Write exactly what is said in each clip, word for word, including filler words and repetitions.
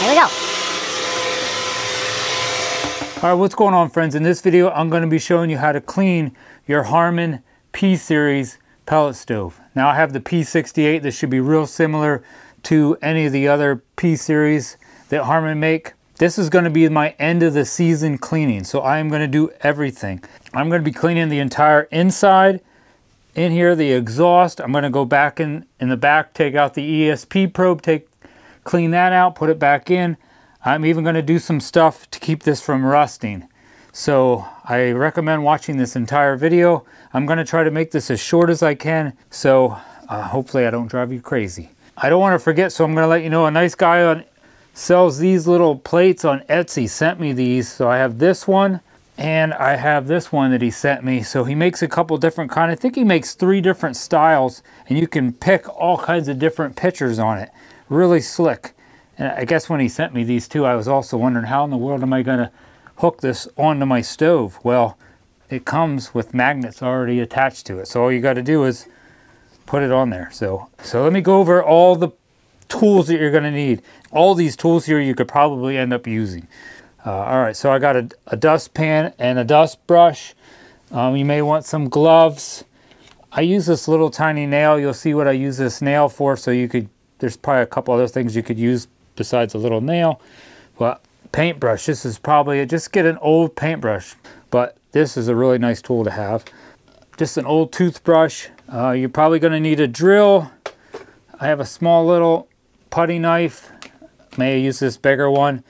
Here we go. All right, what's going on, friends? In this video, I'm going to be showing you how to clean your Harman P-Series pellet stove. Now, I have the P sixty-eight. This should be real similar to any of the other P-Series that Harman make. This is going to be my end of the season cleaning, so I am going to do everything. I'm going to be cleaning the entire inside, in here, the exhaust. I'm going to go back in, in the back, take out the E S P probe, take clean that out, put it back in. I'm even going to do some stuff to keep this from rusting. So I recommend watching this entire video. I'm going to try to make this as short as I can, so uh, hopefully I don't drive you crazy. I don't want to forget, so I'm going to let you know, a nice guy on sells these little plates on Etsy sent me these. So I have this one and I have this one that he sent me. So he makes a couple different kind. I think he makes three different styles, and you can pick all kinds of different pictures on it. Really slick. And I guess when he sent me these two, I was also wondering, how in the world am I going to hook this onto my stove? Well, it comes with magnets already attached to it. So all you got to do is put it on there. So, so let me go over all the tools that you're going to need. All these tools here you could probably end up using. Uh, all right, so I got a, a dustpan and a dust brush. Um, you may want some gloves. I use this little tiny nail. You'll see what I use this nail for. So you could, there's probably a couple other things you could use besides a little nail. But paintbrush, this is probably, just get an old paintbrush, but this is a really nice tool to have. Just an old toothbrush. Uh, you're probably gonna need a drill. I have a small little putty knife. May I use this bigger one.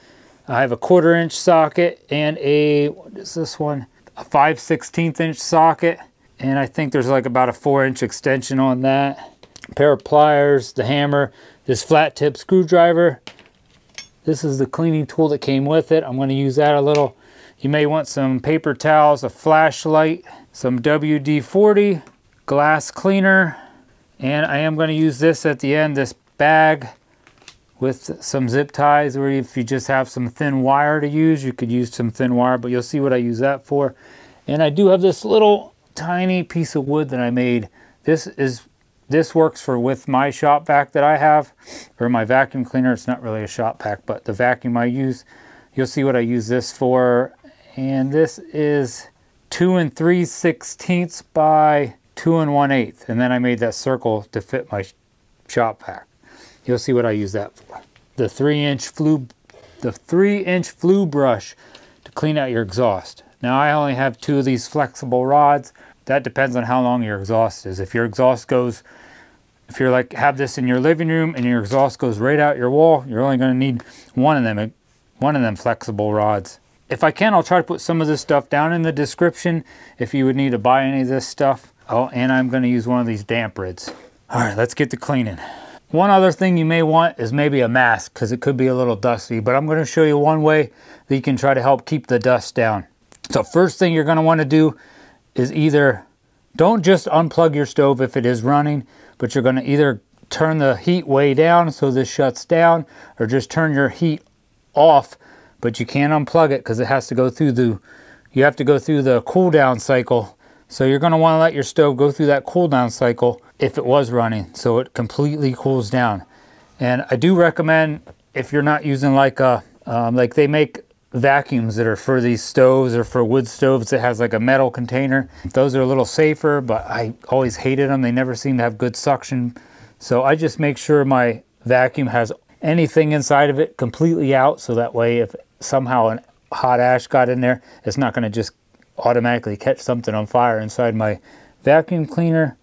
I have a quarter inch socket and a, what is this one? A five sixteenth inch socket. And I think there's like about a four inch extension on that. A pair of pliers, the hammer, this flat tip screwdriver. This is the cleaning tool that came with it. I'm going to use that a little. You may want some paper towels, a flashlight, some W D forty, glass cleaner. And I am going to use this at the end, this bag with some zip ties, or if you just have some thin wire to use, you could use some thin wire, but you'll see what I use that for. And I do have this little tiny piece of wood that I made. This is, this works for with my shop vac that I have, or my vacuum cleaner. It's not really a shop vac, but the vacuum I use, you'll see what I use this for. And this is two and three sixteenths by two and one eighth. And then I made that circle to fit my shop vac. You'll see what I use that for. The three inch flue, the three inch flue brush to clean out your exhaust. Now I only have two of these flexible rods. That depends on how long your exhaust is. If your exhaust goes, if you're like, have this in your living room and your exhaust goes right out your wall, you're only gonna need one of them, one of them flexible rods. If I can, I'll try to put some of this stuff down in the description if you would need to buy any of this stuff. Oh, and I'm gonna use one of these damp rids. All right, let's get to cleaning. One other thing you may want is maybe a mask, because it could be a little dusty, but I'm going to show you one way that you can try to help keep the dust down. So first thing you're going to want to do is either, don't just unplug your stove if it is running, but you're going to either turn the heat way down so this shuts down, or just turn your heat off, but you can't unplug it because it has to go through the, you have to go through the cool down cycle. So you're going to want to let your stove go through that cool down cycle if it was running, so it completely cools down. And I do recommend, if you're not using like a, um, like they make vacuums that are for these stoves or for wood stoves that has like a metal container. Those are a little safer, but I always hated them. They never seem to have good suction. So I just make sure my vacuum has anything inside of it completely out, so that way if somehow a hot ash got in there, it's not gonna just automatically catch something on fire inside my vacuum cleaner.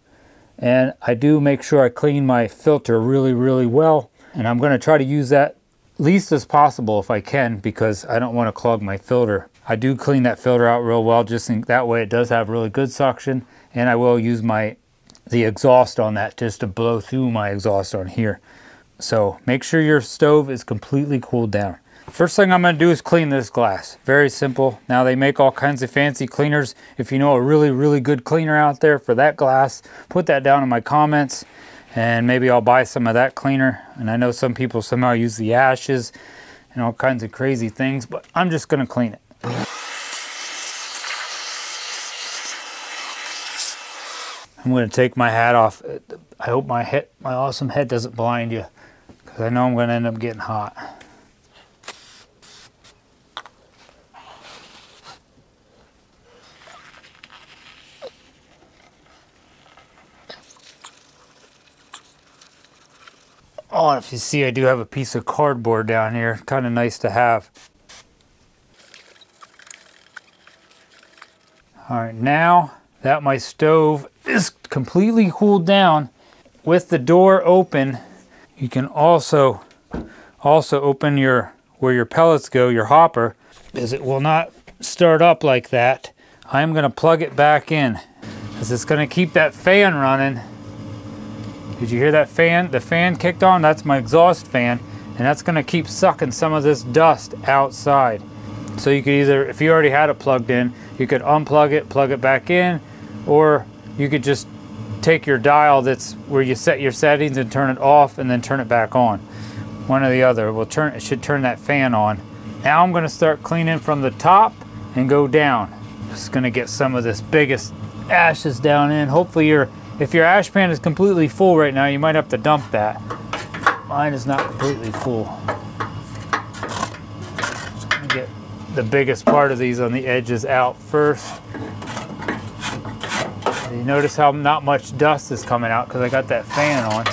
And I do make sure I clean my filter really, really well. And I'm gonna try to use that least as possible if I can, because I don't wanna clog my filter. I do clean that filter out real well, just in, that way it does have really good suction. And I will use my the exhaust on that just to blow through my exhaust on here. So make sure your stove is completely cooled down. First thing I'm gonna do is clean this glass. Very simple. Now they make all kinds of fancy cleaners. If you know a really, really good cleaner out there for that glass, put that down in my comments and maybe I'll buy some of that cleaner. And I know some people somehow use the ashes and all kinds of crazy things, but I'm just gonna clean it. I'm gonna take my hat off. I hope my head, my awesome head doesn't blind you, because I know I'm gonna end up getting hot. Oh, and if you see, I do have a piece of cardboard down here. Kind of nice to have. All right, now that my stove is completely cooled down, with the door open, you can also also open your where your pellets go, your hopper, as it will not start up like that. I'm gonna plug it back in, because it's gonna keep that fan running. Did you hear that fan? The fan kicked on, that's my exhaust fan, and that's gonna keep sucking some of this dust outside. So you could either, if you already had it plugged in, you could unplug it, plug it back in, or you could just take your dial that's where you set your settings and turn it off and then turn it back on. One or the other. We'll turn, it should turn that fan on. Now I'm gonna start cleaning from the top and go down. Just gonna get some of this biggest ashes down in. Hopefully your, if your ash pan is completely full right now, you might have to dump that. Mine is not completely full. Just gonna get the biggest part of these on the edges out first. You notice how not much dust is coming out because I got that fan on.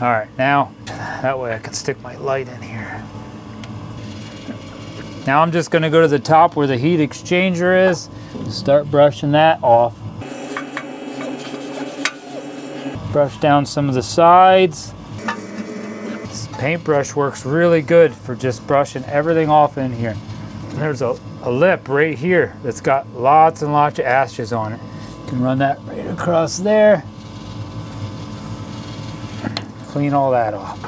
All right, now that way I can stick my light in here. Now I'm just gonna go to the top where the heat exchanger is, start brushing that off. Brush down some of the sides. This paintbrush works really good for just brushing everything off in here. There's a, a lip right here that's got lots and lots of ashes on it. You can run that right across there. Clean all that off.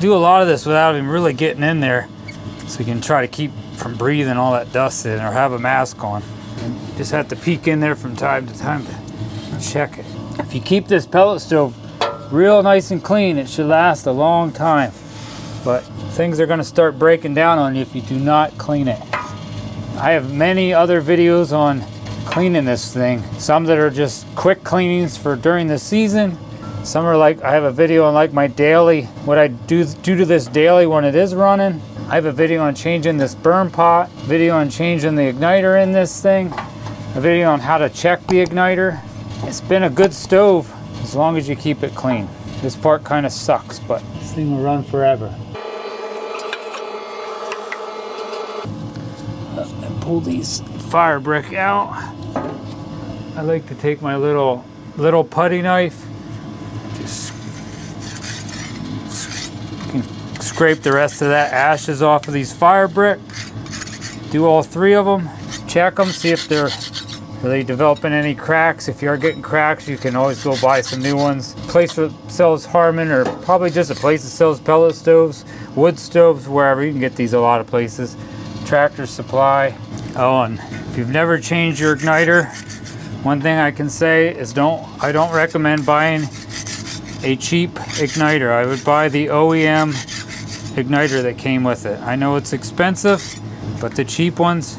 Do a lot of this without even really getting in there, so you can try to keep from breathing all that dust in, or have a mask on. And just have to peek in there from time to time to check it. If you keep this pellet stove real nice and clean, it should last a long time, but things are going to start breaking down on you if you do not clean it. I have many other videos on cleaning this thing, some that are just quick cleanings for during the season. Some are like, I have a video on like my daily, what I do, do to this daily when it is running. I have a video on changing this burn pot, video on changing the igniter in this thing, a video on how to check the igniter. It's been a good stove as long as you keep it clean. This part kind of sucks, but this thing will run forever. And pull these fire brick out. I like to take my little, little putty knife. Just you can scrape the rest of that ashes off of these fire brick. Do all three of them, check them, see if they're are they developing any cracks. If you are getting cracks, you can always go buy some new ones. Place that sells Harman, or probably just a place that sells pellet stoves, wood stoves, wherever. You can get these a lot of places. Tractor Supply. Oh, and if you've never changed your igniter, one thing I can say is don't, I don't recommend buying a cheap igniter. I would buy the O E M igniter that came with it. I know it's expensive, but the cheap ones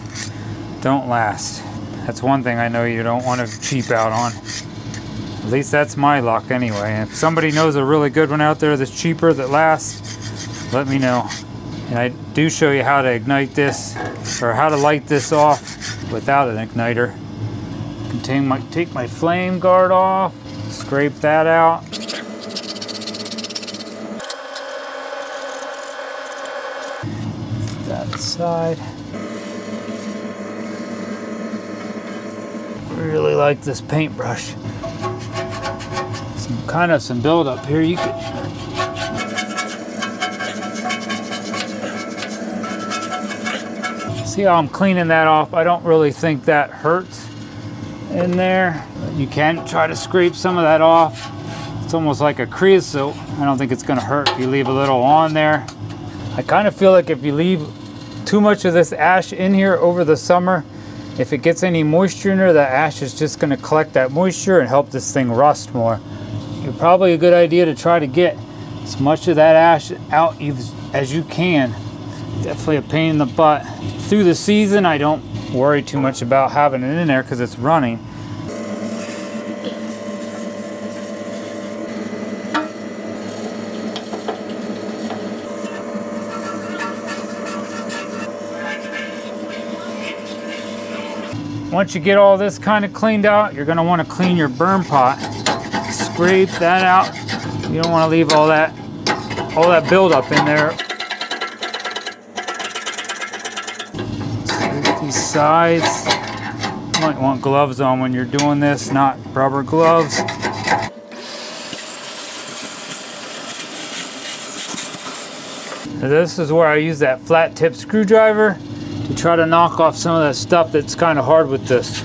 don't last. That's one thing I know you don't want to cheap out on. At least that's my luck anyway. If somebody knows a really good one out there that's cheaper, that lasts, let me know. And I do show you how to ignite this, or how to light this off without an igniter. Contain my, take my flame guard off, scrape that out. Put that aside. Really like this paintbrush. Some kind of some build up here. You could see how I'm cleaning that off. I don't really think that hurts in there. You can try to scrape some of that off. It's almost like a creosote. I don't think it's going to hurt if you leave a little on there. I kind of feel like if you leave too much of this ash in here over the summer, if it gets any moisture in there, the ash is just gonna collect that moisture and help this thing rust more. It's probably a good idea to try to get as much of that ash out as you can. Definitely a pain in the butt. Through the season, I don't worry too much about having it in there because it's running. Once you get all this kind of cleaned out, you're gonna wanna clean your burn pot. Scrape that out. You don't wanna leave all that, all that buildup in there. These sides. You might want gloves on when you're doing this, not rubber gloves. Now this is where I use that flat tip screwdriver to try to knock off some of the stuff that's kind of hard with this,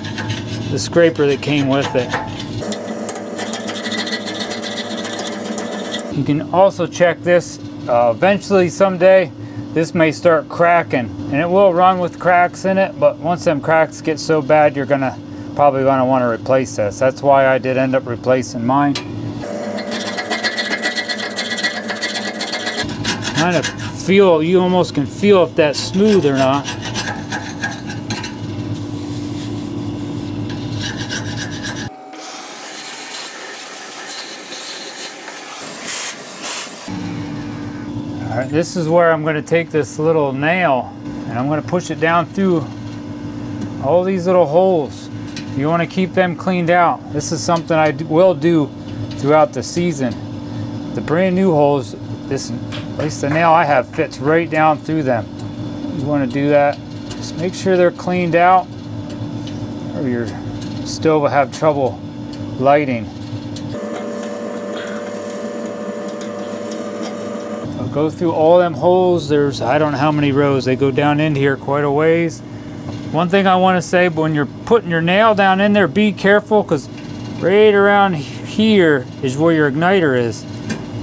the scraper that came with it. You can also check this uh, eventually someday. This may start cracking, and it will run with cracks in it, but once them cracks get so bad, you're gonna probably gonna want to replace this. That's why I did end up replacing mine. Kind of feel, you almost can feel if that's smooth or not. This is where I'm going to take this little nail and I'm going to push it down through all these little holes. You want to keep them cleaned out. This is something I will do throughout the season. The brand new holes, this, at least the nail I have fits right down through them. You want to do that. Just make sure they're cleaned out or your stove will have trouble lighting. Go through all them holes. There's, I don't know how many rows. They go down in here quite a ways. One thing I want to say, when you're putting your nail down in there, be careful, because right around here is where your igniter is.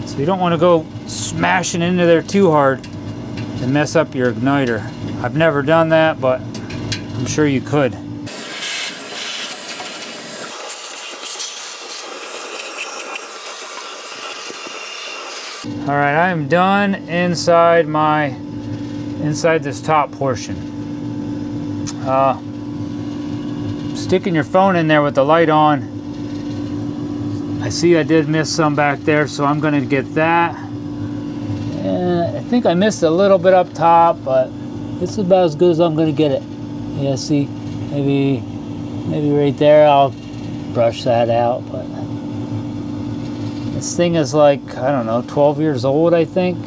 So you don't want to go smashing into there too hard and mess up your igniter. I've never done that, but I'm sure you could. All right, I am done inside my, inside this top portion. Uh, sticking your phone in there with the light on. I see I did miss some back there, so I'm gonna get that. And I think I missed a little bit up top, but it's about as good as I'm gonna get it. Yeah, see, maybe, maybe right there, I'll brush that out, but. This thing is like, I don't know, twelve years old, I think.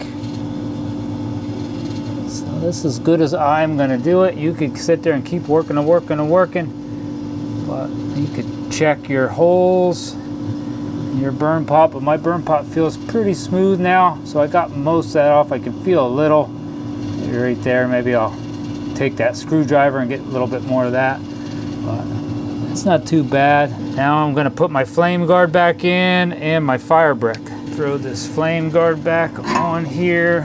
So this is as good as I'm gonna do it. You could sit there and keep working and working and working. But you could check your holes, your burn pot, but my burn pot feels pretty smooth now. So I got most of that off. I can feel a little, maybe right there. Maybe I'll take that screwdriver and get a little bit more of that. But it's not too bad. Now I'm gonna put my flame guard back in and my fire brick. Throw this flame guard back on here.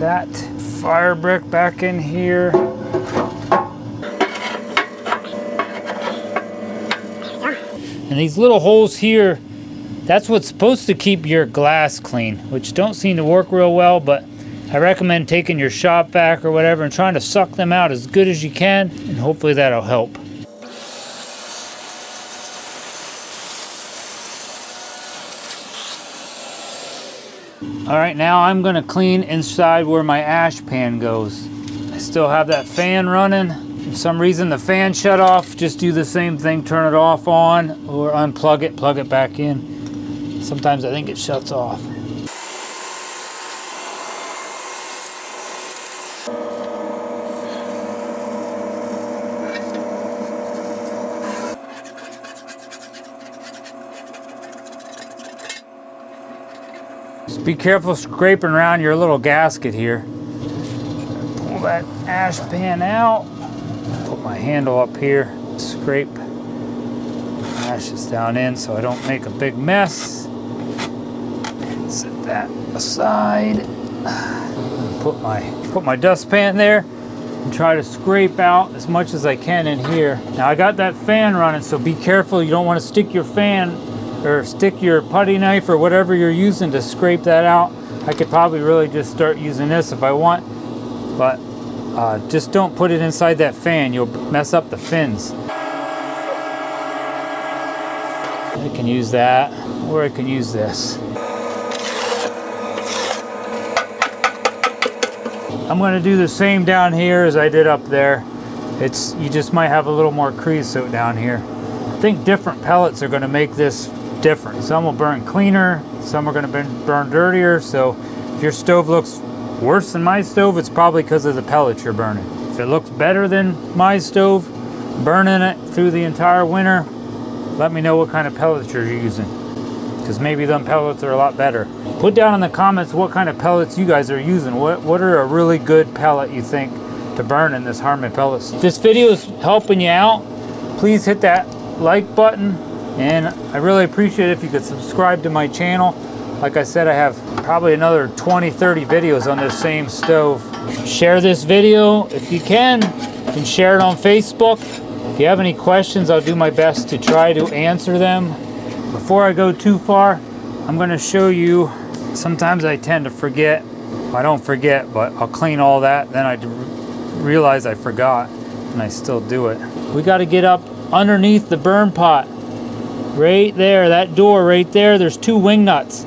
That fire brick back in here. And these little holes here, that's what's supposed to keep your glass clean, which don't seem to work real well, but I recommend taking your shop vac or whatever and trying to suck them out as good as you can, and hopefully that'll help. All right, now I'm gonna clean inside where my ash pan goes. I still have that fan running. If for some reason the fan shut off, just do the same thing, turn it off on, or unplug it, plug it back in. Sometimes I think it shuts off. Be careful scraping around your little gasket here. Pull that ash pan out. Put my handle up here. Scrape ashes down in so I don't make a big mess. Set that aside. Put my put my dustpan there and try to scrape out as much as I can in here. Now I got that fan running, so be careful. You don't want to stick your fan or stick your putty knife or whatever you're using to scrape that out. I could probably really just start using this if I want, but uh, just don't put it inside that fan. You'll mess up the fins. I can use that, or I can use this. I'm gonna do the same down here as I did up there. It's, you just might have a little more creosote down here. I think different pellets are going to make this different. Some will burn cleaner, some are going to burn dirtier. So if your stove looks worse than my stove, it's probably because of the pellets you're burning. If it looks better than my stove, burning it through the entire winter, let me know what kind of pellets you're using, because maybe them pellets are a lot better. Put down in the comments what kind of pellets you guys are using. What, what are a really good pellet you think to burn in this Harman pellets? If this video is helping you out, please hit that like button, and I really appreciate it if you could subscribe to my channel. Like I said, I have probably another twenty, thirty videos on this same stove. Share this video if you can, and share it on Facebook. If you have any questions, I'll do my best to try to answer them. Before I go too far, I'm gonna show you, sometimes I tend to forget. I don't forget, but I'll clean all that, then I realize I forgot, and I still do it. We gotta get up underneath the burn pot. Right there, that door right there, there's two wing nuts.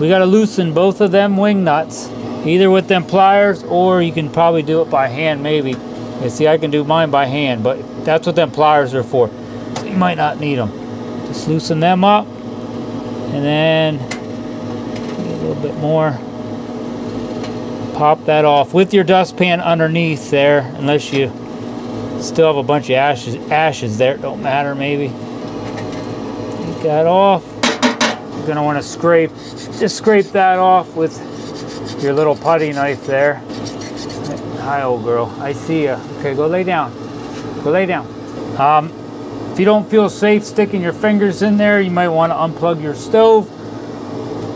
We gotta loosen both of them wing nuts, either with them pliers, or you can probably do it by hand maybe. You see, I can do mine by hand, but that's what them pliers are for. So you might not need them. Just loosen them up, and then a little bit more. Pop that off with your dustpan underneath there, unless you still have a bunch of ashes, ashes there. It don't matter, maybe. Take that off. You're gonna wanna scrape, just scrape that off with your little putty knife there. Hi, old girl, I see ya. Okay, go lay down, go lay down. Um, if you don't feel safe sticking your fingers in there, you might want to unplug your stove,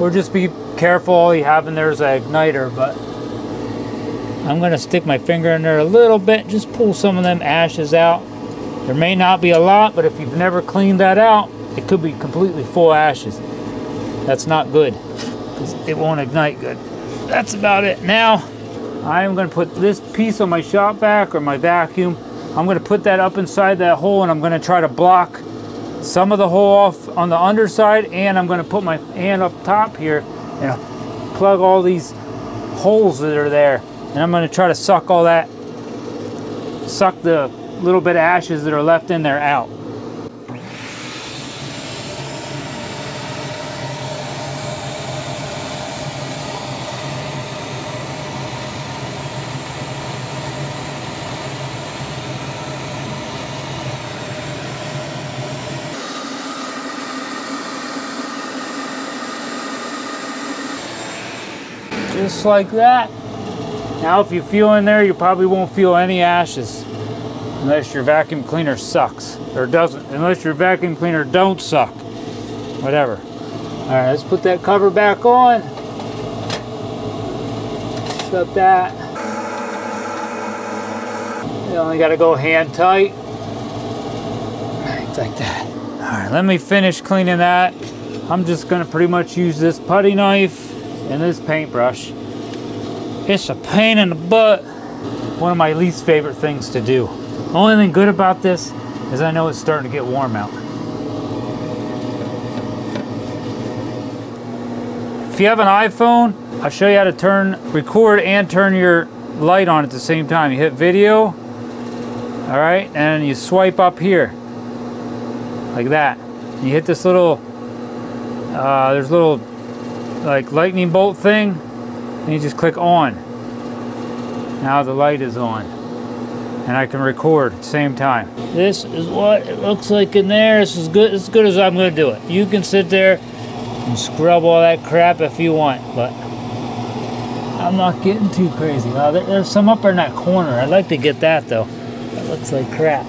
or just be careful, all you have in there is an igniter, but I'm gonna stick my finger in there a little bit, just pull some of them ashes out. There may not be a lot, but if you've never cleaned that out, it could be completely full of ashes. That's not good, because it won't ignite good. That's about it. Now, I'm gonna put this piece on my shop vac or my vacuum. I'm gonna put that up inside that hole, and I'm gonna try to block some of the hole off on the underside, and I'm gonna put my hand up top here and plug all these holes that are there. And I'm gonna try to suck all that, suck the little bit of ashes that are left in there out. Just like that. Now if you feel in there, you probably won't feel any ashes, unless your vacuum cleaner sucks, or doesn't, unless your vacuum cleaner don't suck, whatever. All right, let's put that cover back on. Just like that. You only gotta go hand tight. Right, like that. All right, let me finish cleaning that. I'm just gonna pretty much use this putty knife and this paintbrush. It's a pain in the butt. One of my least favorite things to do. Only thing good about this is I know it's starting to get warm out. If you have an iPhone, I'll show you how to turn, record and turn your light on at the same time. You hit video, all right, and you swipe up here, like that. You hit this little, uh, there's little, like lightning bolt thing, and you just click on. Now the light is on, and I can record at the same time. This is what it looks like in there. This is good, as good as I'm gonna do it. You can sit there and scrub all that crap if you want, but I'm not getting too crazy. Uh, there, there's some up in that corner. I'd like to get that though. That looks like crap.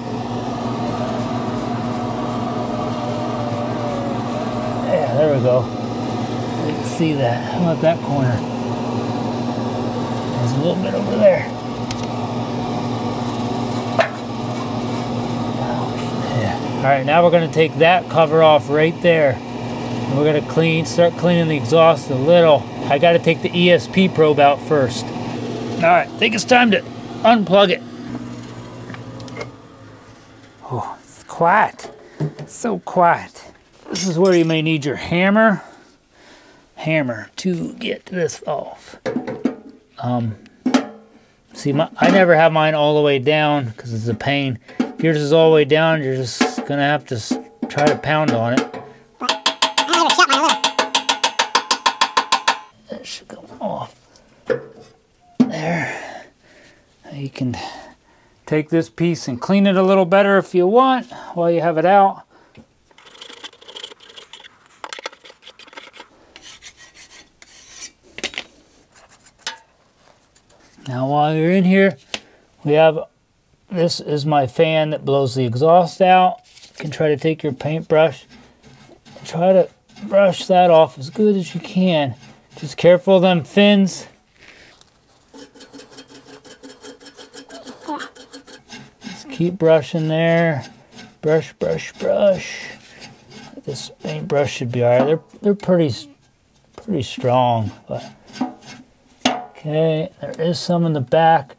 Yeah, there we go. See that? How about that corner? There's a little bit over there. Yeah. All right, now we're going to take that cover off right there. And we're going to clean, start cleaning the exhaust a little. I got to take the E S P probe out first. All right, I think it's time to unplug it. Oh, it's quiet. It's so quiet. This is where you may need your hammer. hammer to get this off. Um, See, my, I never have mine all the way down because it's a pain. If yours is all the way down, you're just going to have to try to pound on it. That should go off. There. You can take this piece and clean it a little better if you want while you have it out. Now while you're in here, we have, this is my fan that blows the exhaust out. You can try to take your paintbrush and try to brush that off as good as you can. Just careful of them fins. Just keep brushing there. Brush, brush, brush. This paintbrush should be all right. They're, they're pretty, pretty strong, but. Okay, there is some in the back.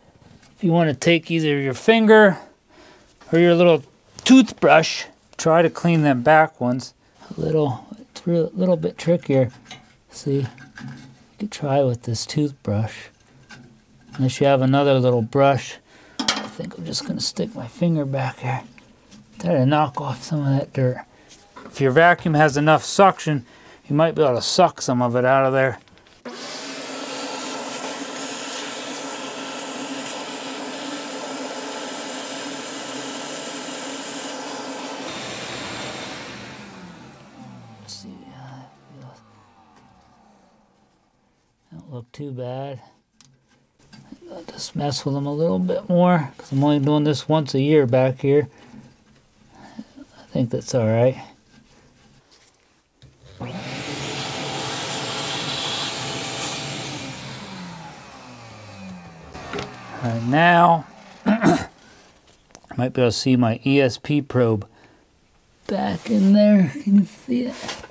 If you want to take either your finger or your little toothbrush, try to clean them back ones. A little, it's real, a little bit trickier. See, you could try with this toothbrush. Unless you have another little brush. I think I'm just going to stick my finger back here. Try to knock off some of that dirt. If your vacuum has enough suction, you might be able to suck some of it out of there. Too bad. I'll just mess with them a little bit more because I'm only doing this once a year back here. I think that's all right. And now I might be able to see my E S P probe back in there. Can you see it?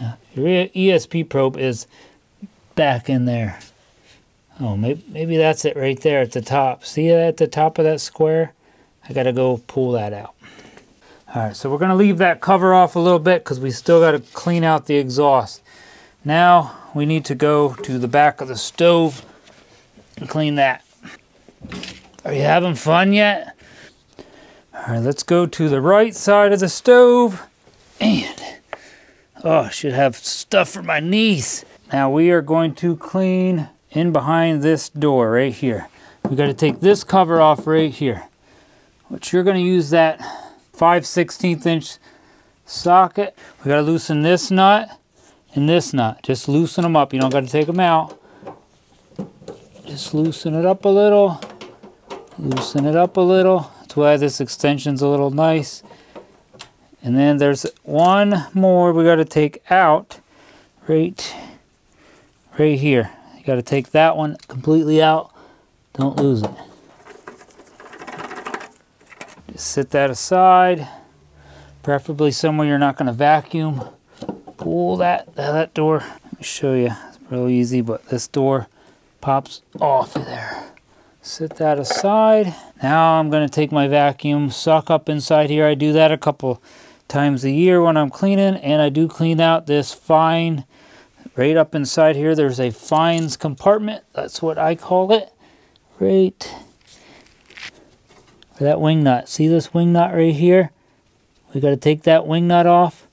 Now, your E S P probe is back in there. Oh, maybe, maybe that's it right there at the top. See that at the top of that square? I gotta go pull that out. All right, so we're gonna leave that cover off a little bit because we still gotta clean out the exhaust. Now we need to go to the back of the stove and clean that. Are you having fun yet? All right, let's go to the right side of the stove. And, oh, I should have stuff for my niece. Now we are going to clean in behind this door right here. We got to take this cover off right here, which you're going to use that five sixteenths inch socket. We got to loosen this nut and this nut. Just loosen them up. You don't got to take them out. Just loosen it up a little. Loosen it up a little. That's why this extension's a little nice. And then there's one more we got to take out right here. Right here. You got to take that one completely out. Don't lose it. Just sit that aside. Preferably somewhere you're not going to vacuum. Pull that, that door. Let me show you. It's real easy, but this door pops off of there. Sit that aside. Now I'm going to take my vacuum, suck up inside here. I do that a couple times a year when I'm cleaning, and I do clean out this fine. Right up inside here, there's a fines compartment. That's what I call it. Right. That wing nut. See this wing nut right here? We got to take that wing nut off.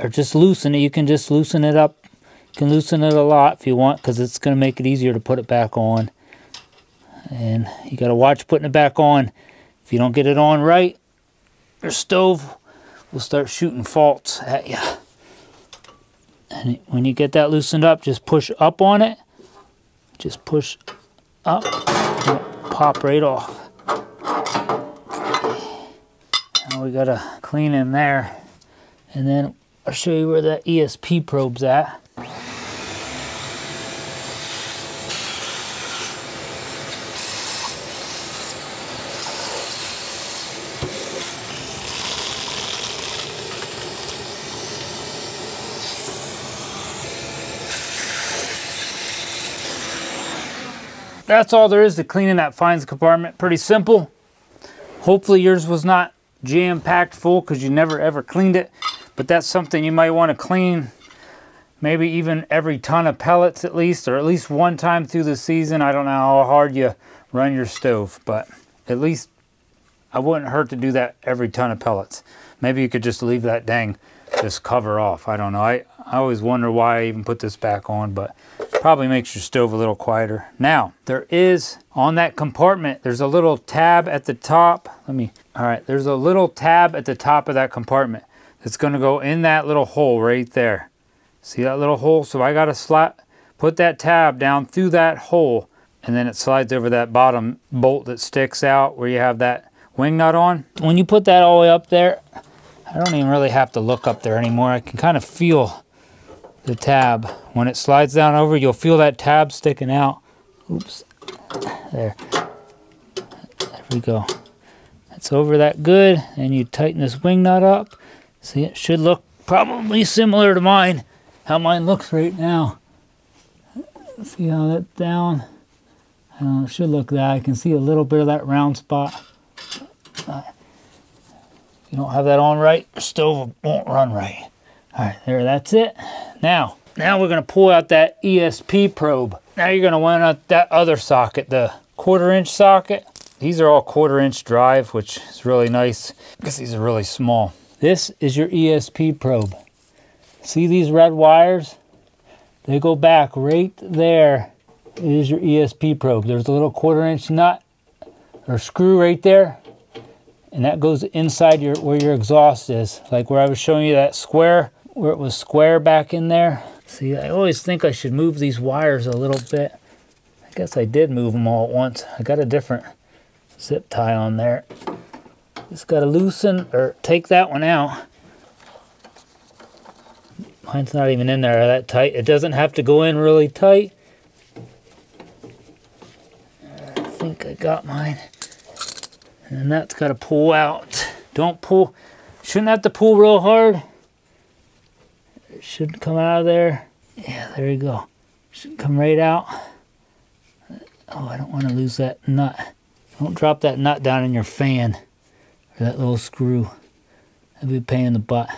Or just loosen it. You can just loosen it up. You can loosen it a lot if you want because it's going to make it easier to put it back on. And you got to watch putting it back on. If you don't get it on right, your stove will start shooting faults at you. And when you get that loosened up, just push up on it. Just push up and it'll pop right off. Now we gotta clean in there. And then I'll show you where that E S P probe's at. That's all there is to cleaning that fines compartment. Pretty simple. Hopefully yours was not jam-packed full because you never ever cleaned it. But that's something you might want to clean maybe even every ton of pellets at least, or at least one time through the season. I don't know how hard you run your stove, but at least I wouldn't hurt to do that every ton of pellets. Maybe you could just leave that dang this cover off. I don't know. I, I always wonder why I even put this back on, but it probably makes your stove a little quieter. Now, there is, on that compartment, there's a little tab at the top. Let me, all right, there's a little tab at the top of that compartment. It's gonna go in that little hole right there. See that little hole? So I gotta slot, put that tab down through that hole, and then it slides over that bottom bolt that sticks out where you have that wing nut on. When you put that all the way up there, I don't even really have to look up there anymore. I can kind of feel the tab. When it slides down over, you'll feel that tab sticking out. Oops, there, there we go. It's over that good, and you tighten this wing nut up. See, it should look probably similar to mine, how mine looks right now. See how that's down? I don't know, it should look that. I can see a little bit of that round spot. Uh, if you don't have that on right, your stove won't run right. All right, there, that's it. Now, now we're gonna pull out that E S P probe. Now you're gonna want out that other socket, the quarter inch socket. These are all quarter inch drive, which is really nice because these are really small. This is your E S P probe. See these red wires? They go back right there. It is your E S P probe. There's a little quarter inch nut or screw right there, and that goes inside your where your exhaust is. Like where I was showing you that square, where it was square back in there. See, I always think I should move these wires a little bit. I guess I did move them all at once. I got a different zip tie on there. Just gotta loosen or take that one out. Mine's not even in there that tight. It doesn't have to go in really tight. I think I got mine. And that's gotta pull out. Don't pull, shouldn't have to pull real hard. It should come out of there. Yeah, there you go. Should come right out. Oh, I don't wanna lose that nut. Don't drop that nut down in your fan. That little screw, that'd be a pain in the butt.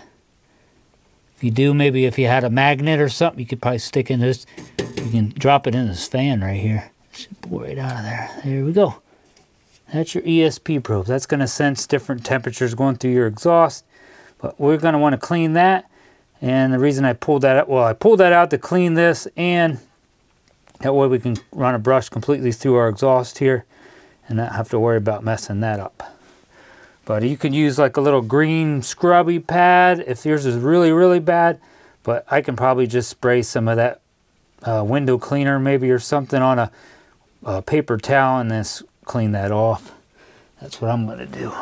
If you do, maybe if you had a magnet or something, you could probably stick in this. You can drop it in this fan right here. Should pour it out of there. There we go. That's your E S P probe. That's gonna sense different temperatures going through your exhaust, but we're gonna wanna clean that. And the reason I pulled that out, well, I pulled that out to clean this, and that way we can run a brush completely through our exhaust here and not have to worry about messing that up. But you can use like a little green scrubby pad if yours is really, really bad. But I can probably just spray some of that uh, window cleaner maybe or something on a, a paper towel and then clean that off. That's what I'm gonna do.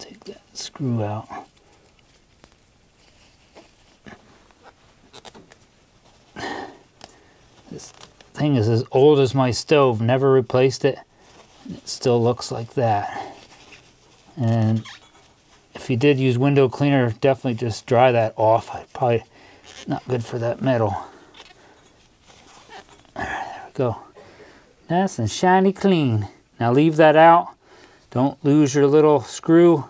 Take that screw out. This thing is as old as my stove, never replaced it. It still looks like that. And if you did use window cleaner, definitely just dry that off. Probably not good for that metal. There we go. Nice and shiny clean. Now leave that out. Don't lose your little screw.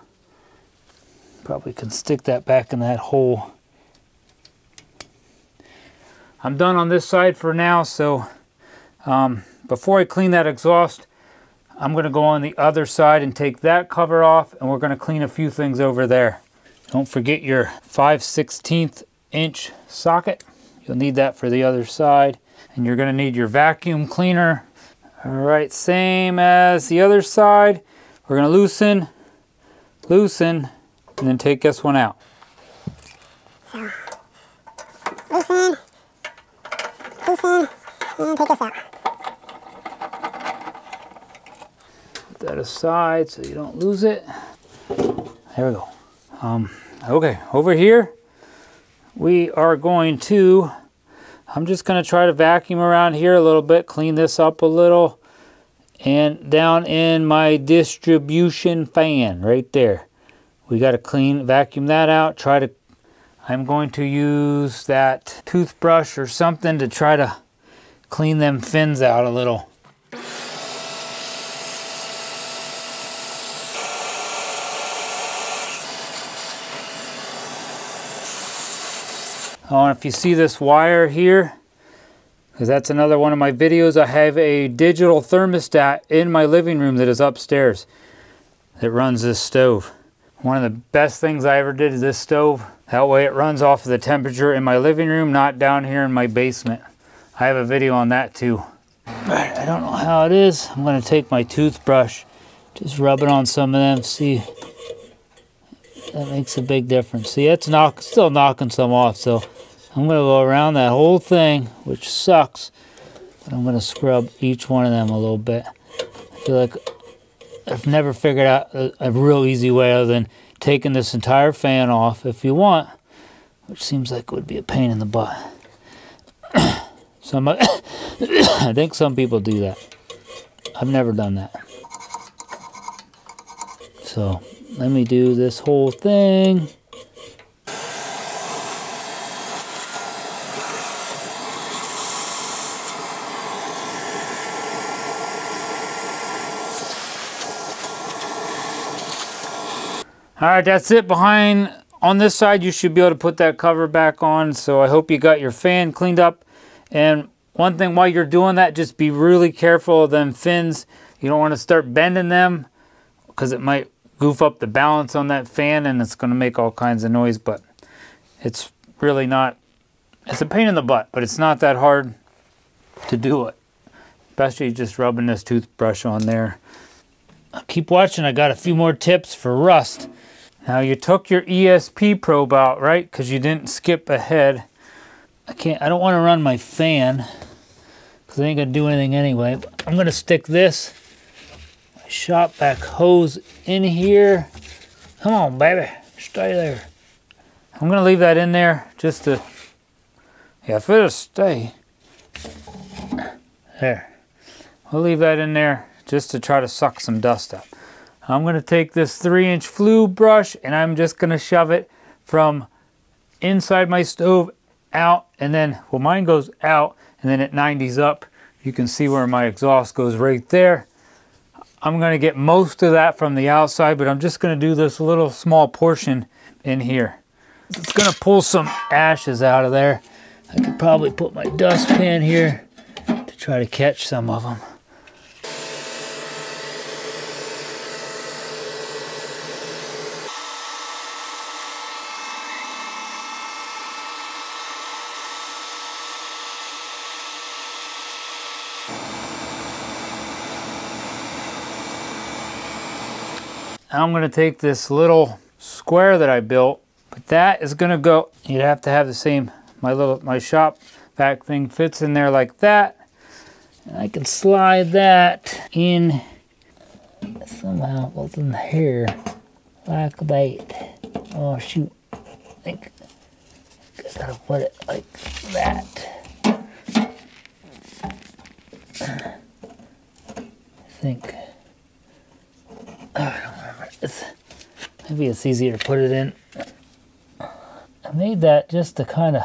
Probably can stick that back in that hole. I'm done on this side for now, so um, before I clean that exhaust, I'm gonna go on the other side and take that cover off, and we're gonna clean a few things over there. Don't forget your five sixteenths inch socket. You'll need that for the other side, and you're gonna need your vacuum cleaner. All right, same as the other side. We're gonna loosen, loosen, and then take this one out. Loosen. And take this out. Put that aside so you don't lose it. There we go. Um, okay, over here, we are going to, I'm just gonna try to vacuum around here a little bit, clean this up a little, and down in my distribution fan right there. We gotta clean, vacuum that out, try to I'm going to use that toothbrush or something to try to clean them fins out a little. Uh, if you see this wire here, because that's another one of my videos, I have a digital thermostat in my living room that is upstairs that runs this stove. One of the best things I ever did is this stove. That way it runs off of the temperature in my living room, not down here in my basement. I have a video on that too. Alright, I don't know how it is. I'm going to take my toothbrush, just rub it on some of them, see. That makes a big difference. See, it's knock, still knocking some off, so I'm going to go around that whole thing, which sucks, but I'm going to scrub each one of them a little bit. I feel like I've never figured out a, a real easy way other than taking this entire fan off if you want, which seems like it would be a pain in the butt. Some, I think some people do that. I've never done that. So let me do this whole thing. All right, that's it behind. On this side, you should be able to put that cover back on. So I hope you got your fan cleaned up. And one thing while you're doing that, just be really careful of them fins. You don't want to start bending them because it might goof up the balance on that fan and it's going to make all kinds of noise, but it's really not, it's a pain in the butt, but it's not that hard to do it. Especially just rubbing this toothbrush on there. Keep watching, I got a few more tips for rust. Now you took your E S P probe out, right? Because you didn't skip ahead. I can't, I don't want to run my fan because I ain't gonna do anything anyway. But I'm gonna stick this my shop vac hose in here. Come on, baby, stay there. I'm gonna leave that in there just to, yeah, if it'll stay. There, I'll leave that in there just to try to suck some dust up. I'm gonna take this three inch flue brush and I'm just gonna shove it from inside my stove out, and then, well, mine goes out and then at ninety's up. You can see where my exhaust goes right there. I'm gonna get most of that from the outside, but I'm just gonna do this little small portion in here. It's gonna pull some ashes out of there. I could probably put my dustpan here to try to catch some of them. I'm gonna take this little square that I built, but that is gonna go, you'd have to have the same, my little, my shop vac thing fits in there like that. And I can slide that in somehow, it was in here, like that. Oh shoot, I think I gotta put it like that. I think, I don't remember. It's, maybe it's easier to put it in. I made that just to kind of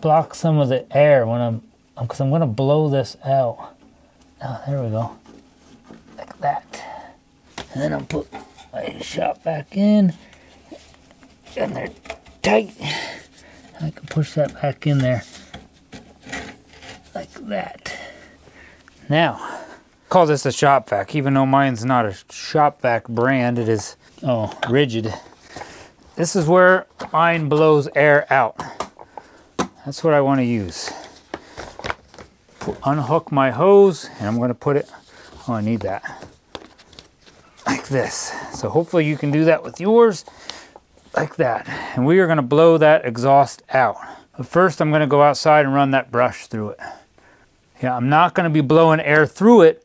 block some of the air when I'm, because I'm going to blow this out. Oh, there we go. Like that. And then I'll put my shop back in. And they're tight. I can push that back in there. Like that. Now, call this a shop vac, even though mine's not a shop vac brand, it is oh rigid. This is where mine blows air out. That's what I want to use. Unhook my hose and I'm going to put it, oh I need that, like this. So hopefully you can do that with yours, like that. And we are going to blow that exhaust out. But first I'm going to go outside and run that brush through it. Yeah, I'm not going to be blowing air through it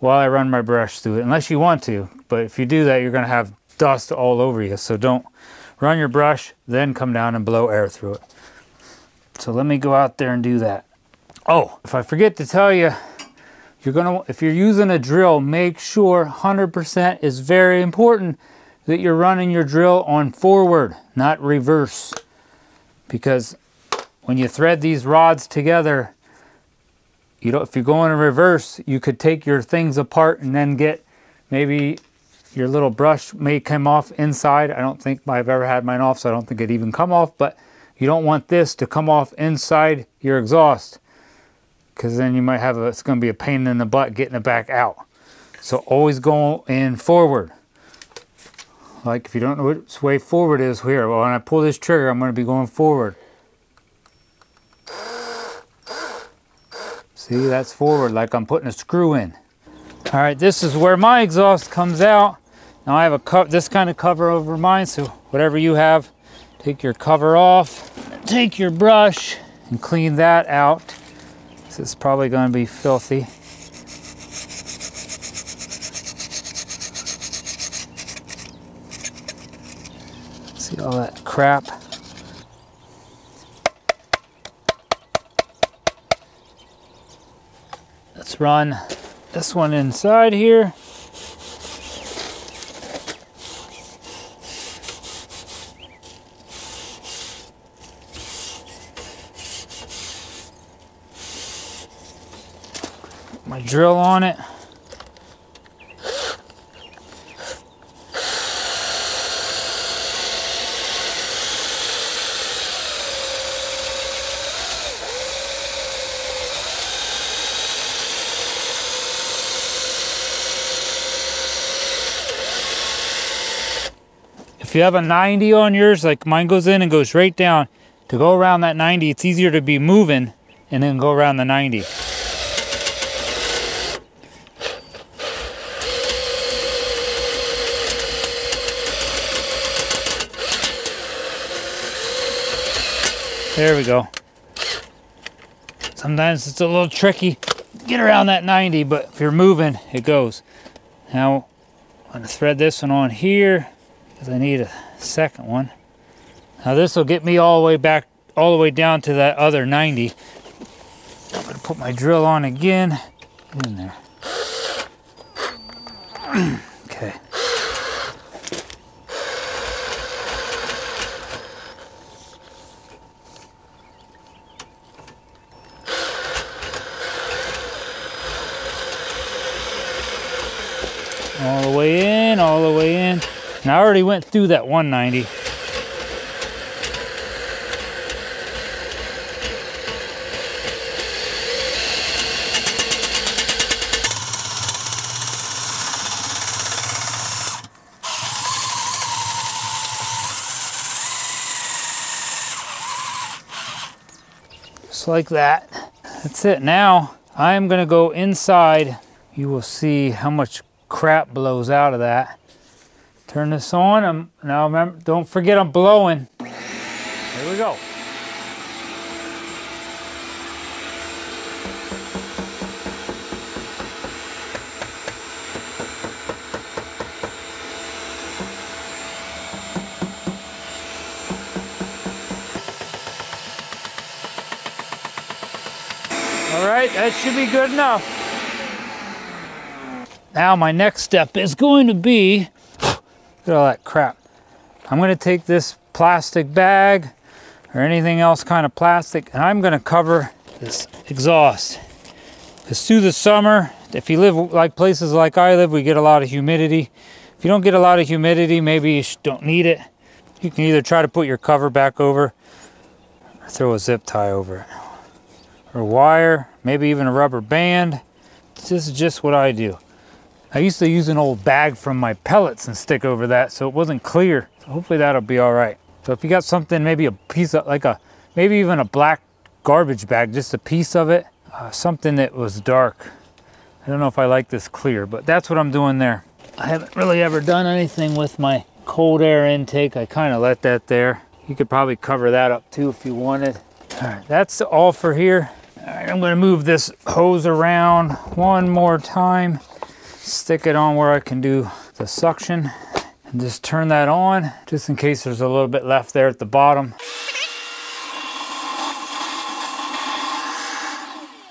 while I run my brush through it, unless you want to. But if you do that, you're gonna have dust all over you. So don't run your brush, then come down and blow air through it. So let me go out there and do that. Oh, if I forget to tell you, you're gonna, if you're using a drill, make sure one hundred percent is very important that you're running your drill on forward, not reverse. Because when you thread these rods together, you don't, if you're going in reverse, you could take your things apart and then get, maybe your little brush may come off inside. I don't think I've ever had mine off, so I don't think it even come off, but You don't want this to come off inside your exhaust, because then you might have a, it's going to be a pain in the butt getting it back out. So always go in forward. Like if you don't know which way forward is here, well, when I pull this trigger, I'm going to be going forward. See, that's forward, like I'm putting a screw in. All right, this is where my exhaust comes out. Now I have a co this kind of cover over mine, so whatever you have, take your cover off, take your brush and clean that out. This is probably going to be filthy. See all that crap? Let's run this one inside here. My drill on it. If you have a ninety on yours, like mine goes in and goes right down, to go around that ninety, it's easier to be moving and then go around the ninety. There we go. Sometimes it's a little tricky to get around that ninety, but if you're moving, it goes. Now, I'm gonna thread this one on here, because I need a second one. Now this will get me all the way back, all the way down to that other ninety. I'm gonna put my drill on again. Get in there. Okay. All the way in, all the way in. And I already went through that one ninety. Just like that. That's it. Now I'm gonna go inside. You will see how much crap blows out of that. Turn this on. I'm, now remember, don't forget I'm blowing. Here we go. All right, that should be good enough. Now my next step is going to be all that crap. I'm going to take this plastic bag or anything else kind of plastic, and I'm going to cover this exhaust, because through the summer, if you live like places like I live, we get a lot of humidity. If you don't get a lot of humidity, maybe you don't need it. You can either try to put your cover back over or throw a zip tie over it, or wire, maybe even a rubber band. This is just what I do. I used to use an old bag from my pellets and stick over that, so it wasn't clear. So hopefully that'll be all right. So if you got something, maybe a piece of, like a, maybe even a black garbage bag, just a piece of it, uh, something that was dark. I don't know if I like this clear, but that's what I'm doing there. I haven't really ever done anything with my cold air intake. I kind of let that there. You could probably cover that up too if you wanted. All right, that's all for here. All right, I'm gonna move this hose around one more time. Stick it on where I can do the suction and just turn that on, just in case there's a little bit left there at the bottom.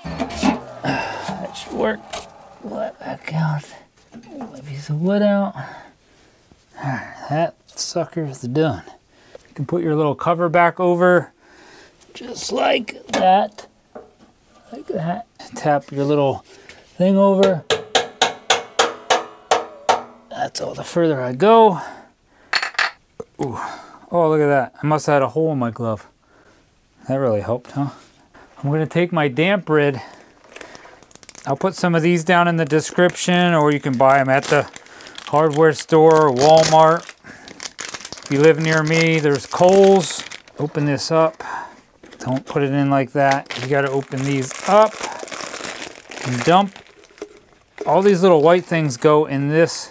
That should work. Pull that back out. Pull that piece of wood out. All right, that sucker is done. You can put your little cover back over, just like that, like that. Tap your little thing over. That's all the further I go. Ooh. Oh, look at that. I must have had a hole in my glove. That really helped, huh? I'm gonna take my Damp Rid. I'll put some of these down in the description, or you can buy them at the hardware store or Walmart. If you live near me, there's Coles. Open this up. Don't put it in like that. You gotta open these up and dump. All these little white things go in this,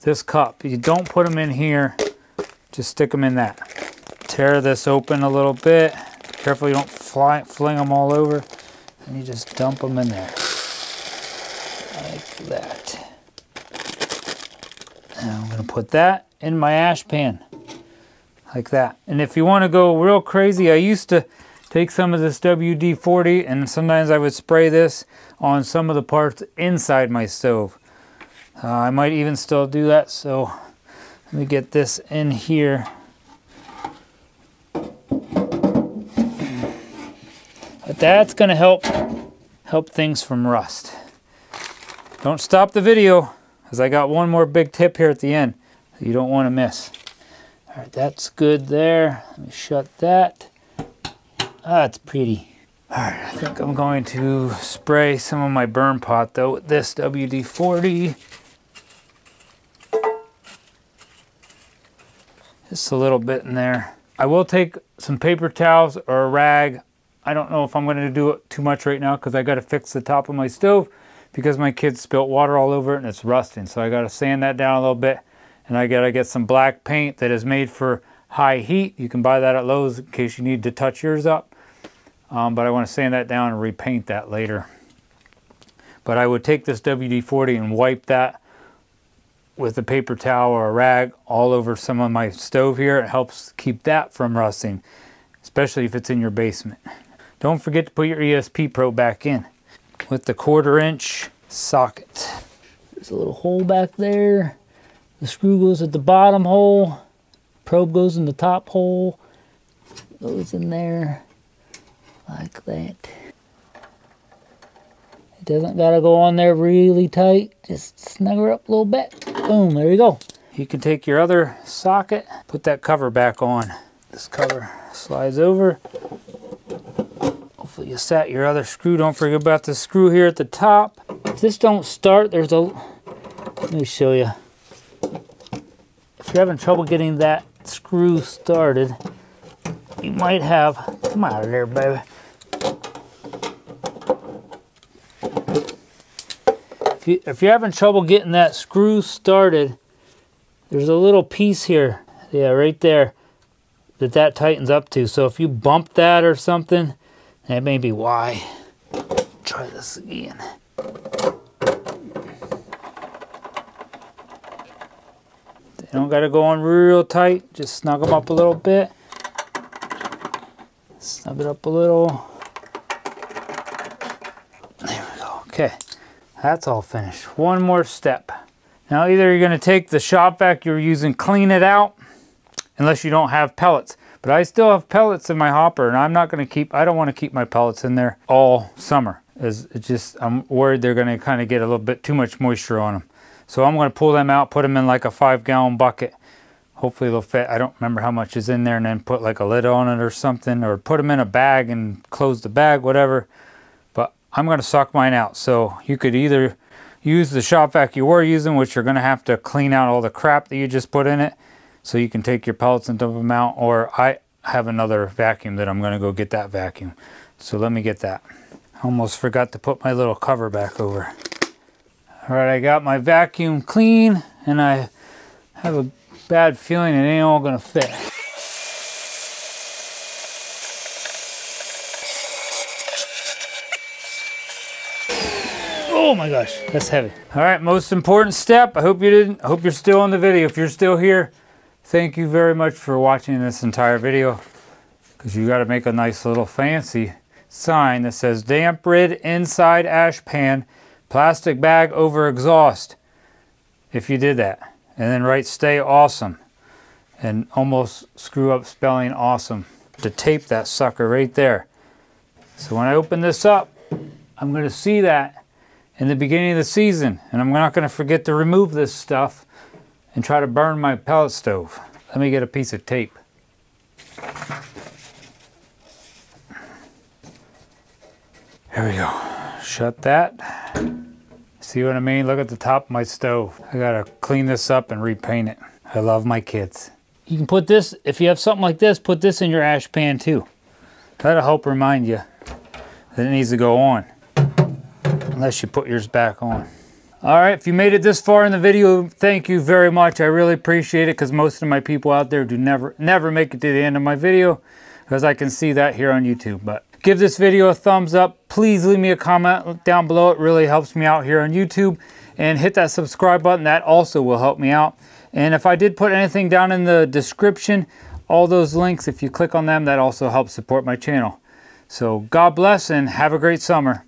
this cup. You don't put them in here, just stick them in that. Tear this open a little bit. Carefully, you don't fly, fling them all over. And you just dump them in there. Like that. And I'm gonna put that in my ash pan. Like that. And if you wanna go real crazy, I used to take some of this W D forty and sometimes I would spray this on some of the parts inside my stove. Uh, I might even still do that, so let me get this in here. But that's gonna help, help things from rust. Don't stop the video, because I got one more big tip here at the end that you don't wanna miss. All right, that's good there. Let me shut that. Ah, it's pretty. All right, I think I'm going to spray some of my burn pot though with this W D forty. Just a little bit in there. I will take some paper towels or a rag. I don't know if I'm gonna do it too much right now because I gotta fix the top of my stove because my kids spilt water all over it and it's rusting. So I gotta sand that down a little bit, and I gotta get some black paint that is made for high heat. You can buy that at Lowe's in case you need to touch yours up. Um, but I want to sand that down and repaint that later. But I would take this W D forty and wipe that with a paper towel or a rag all over some of my stove here. It helps keep that from rusting, especially if it's in your basement. Don't forget to put your E S P probe back in with the quarter inch socket. There's a little hole back there. The screw goes at the bottom hole. Probe goes in the top hole. Goes in there. Like that. It doesn't gotta go on there really tight. Just snug her up a little bit. Boom, there you go. You can take your other socket, put that cover back on. This cover slides over. Hopefully you sat your other screw. Don't forget about the screw here at the top. If this don't start, there's a, let me show you. If you're having trouble getting that screw started, you might have, come out of there, baby. If, you, if you're having trouble getting that screw started, there's a little piece here, yeah, right there, that that tightens up to. So if you bump that or something, that may be why. Try this again. They don't gotta go on real tight, just snug them up a little bit. Snub it up a little. There we go. Okay, that's all finished. One more step. Now either you're gonna take the shop vac you're using, clean it out, unless you don't have pellets. But I still have pellets in my hopper, and I'm not gonna keep, I don't wanna keep my pellets in there all summer. It's just, I'm worried they're gonna kinda get a little bit too much moisture on them. So I'm gonna pull them out, put them in like a five gallon bucket. Hopefully they'll fit, I don't remember how much is in there, and then put like a lid on it or something, or put them in a bag and close the bag, whatever. But I'm gonna suck mine out. So you could either use the shop vac you were using, which you're gonna have to clean out all the crap that you just put in it, so you can take your pellets and dump them out, or I have another vacuum that I'm gonna go get that vacuum. So let me get that. I almost forgot to put my little cover back over. All right, I got my vacuum clean, and I have a bad feeling it ain't all gonna fit. Oh my gosh, that's heavy. All right, most important step. I hope you didn't, I hope you're still on the video. If you're still here, thank you very much for watching this entire video, because you gotta make a nice little fancy sign that says Damp Rid inside ash pan, plastic bag over exhaust, if you did that. And then write stay awesome, and almost screw up spelling awesome, to tape that sucker right there. So when I open this up, I'm gonna see that in the beginning of the season, and I'm not gonna forget to remove this stuff and try to burn my pellet stove. Let me get a piece of tape. There we go. Shut that. See what I mean? Look at the top of my stove. I gotta clean this up and repaint it. I love my kids. You can put this, if you have something like this, put this in your ash pan too. That'll help remind you that it needs to go on. Unless you put yours back on. All right, if you made it this far in the video, thank you very much. I really appreciate it because most of my people out there do never, never make it to the end of my video because I can see that here on YouTube. But give this video a thumbs up. Please leave me a comment down below. It really helps me out here on YouTube. And hit that subscribe button. That also will help me out. And if I did put anything down in the description, all those links, if you click on them, that also helps support my channel. So God bless and have a great summer.